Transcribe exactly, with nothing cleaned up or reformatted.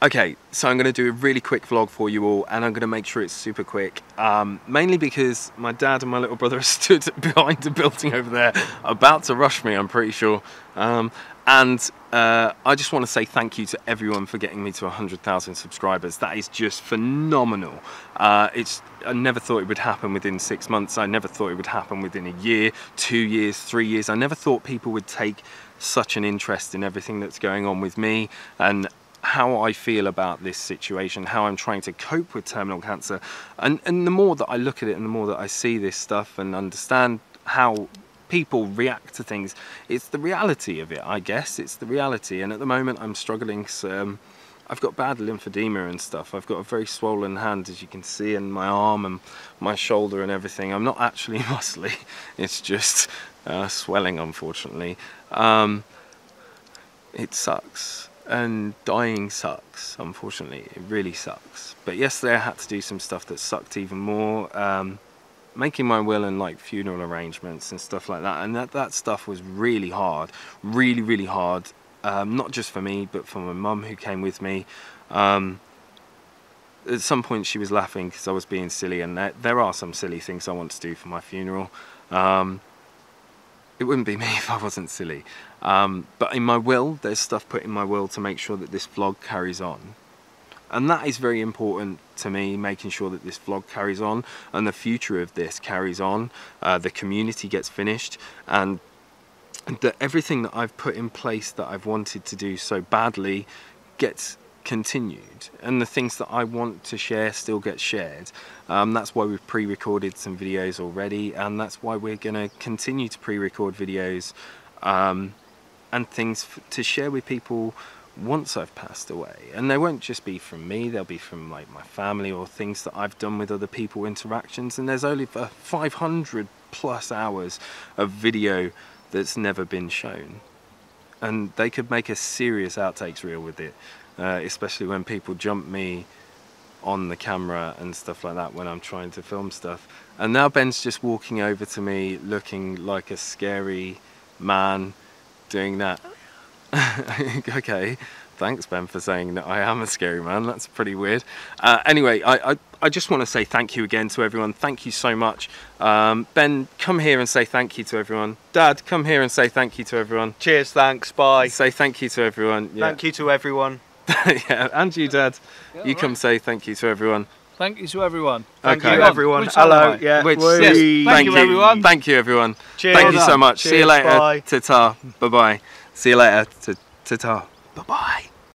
Okay, so I'm going to do a really quick vlog for you all, and I'm going to make sure it's super quick, um, mainly because my dad and my little brother are stood behind a building over there about to rush me, I'm pretty sure, um, and uh, I just want to say thank you to everyone for getting me to one hundred thousand subscribers. That is just phenomenal. Uh, it's, I never thought it would happen within six months, I never thought it would happen within a year, two years, three years, I never thought people would take such an interest in everything that's going on with me, and how I feel about this situation, how I'm trying to cope with terminal cancer. And, and the more that I look at it and the more that I see this stuff and understand how people react to things, it's the reality of it, I guess. It's the reality. And at the moment I'm struggling. So, um, I've got bad lymphedema and stuff. I've got a very swollen hand, as you can see, and my arm and my shoulder and everything. I'm not actually muscly. It's just uh, swelling, unfortunately. Um, it sucks. And dying sucks, unfortunately. It really sucks. But yesterday I had to do some stuff that sucked even more, um, making my will and like funeral arrangements and stuff like that. And that, that stuff was really hard, really, really hard. Um, not just for me, but for my mum who came with me. Um, at some point she was laughing because I was being silly, and there, there are some silly things I want to do for my funeral. Um, It wouldn't be me if I wasn't silly. Um, but in my will, there's stuff put in my will to make sure that this vlog carries on. And that is very important to me, making sure that this vlog carries on and the future of this carries on, uh, the community gets finished, and that everything that I've put in place that I've wanted to do so badly gets continued, and the things that I want to share still get shared. Um, that's why we've pre-recorded some videos already, and that's why we're going to continue to pre-record videos um, and things f to share with people once I've passed away. And they won't just be from me, they'll be from like my family or things that I've done with other people, interactions, and there's only five hundred plus hours of video that's never been shown. And they could make a serious outtakes reel with it. Uh, especially when people jump me on the camera and stuff like that when I'm trying to film stuff. And now Ben's just walking over to me looking like a scary man doing that. Okay, thanks Ben for saying that I am a scary man, that's pretty weird. Uh, anyway, I, I, I just want to say thank you again to everyone, thank you so much. Um, Ben, come here and say thank you to everyone. Dad, come here and say thank you to everyone. Cheers, thanks, bye. Say thank you to everyone. Yeah. Thank you to everyone. Yeah, and you, Dad. Yeah, you right. Come say thank you to everyone. Thank you to everyone. Thank okay. you, everyone. Which Hello. Hello. Yeah. Which, yes. Thank, thank you, everyone. Thank you, everyone. Cheers. Thank you so much. Cheers. See you later. Ta-ta. Bye-bye. See you later. Ta-ta. Bye-bye.